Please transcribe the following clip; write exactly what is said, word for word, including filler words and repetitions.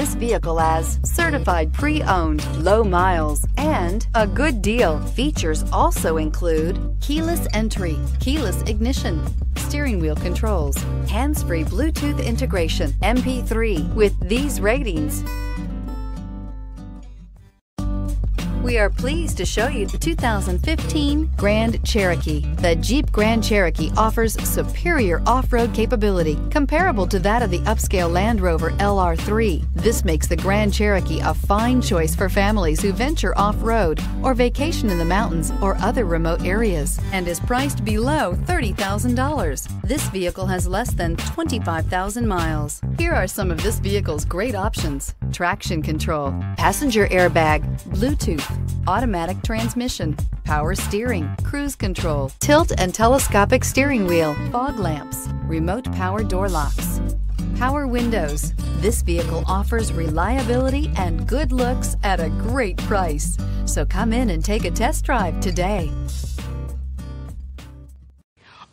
this vehicle as certified pre-owned, low miles, and a good deal. Features also include keyless entry, keyless ignition, steering wheel controls, hands-free Bluetooth integration, M P three. With these ratings, we are pleased to show you the two thousand fifteen Grand Cherokee. The Jeep Grand Cherokee offers superior off-road capability comparable to that of the upscale Land Rover L R three. This makes the Grand Cherokee a fine choice for families who venture off-road or vacation in the mountains or other remote areas, and is priced below thirty thousand dollars. This vehicle has less than twenty-five thousand miles. Here are some of this vehicle's great options: traction control, passenger airbag, Bluetooth, automatic transmission, power steering, cruise control, tilt and telescopic steering wheel, fog lamps, remote power door locks, power windows. This vehicle offers reliability and good looks at a great price. So come in and take a test drive today.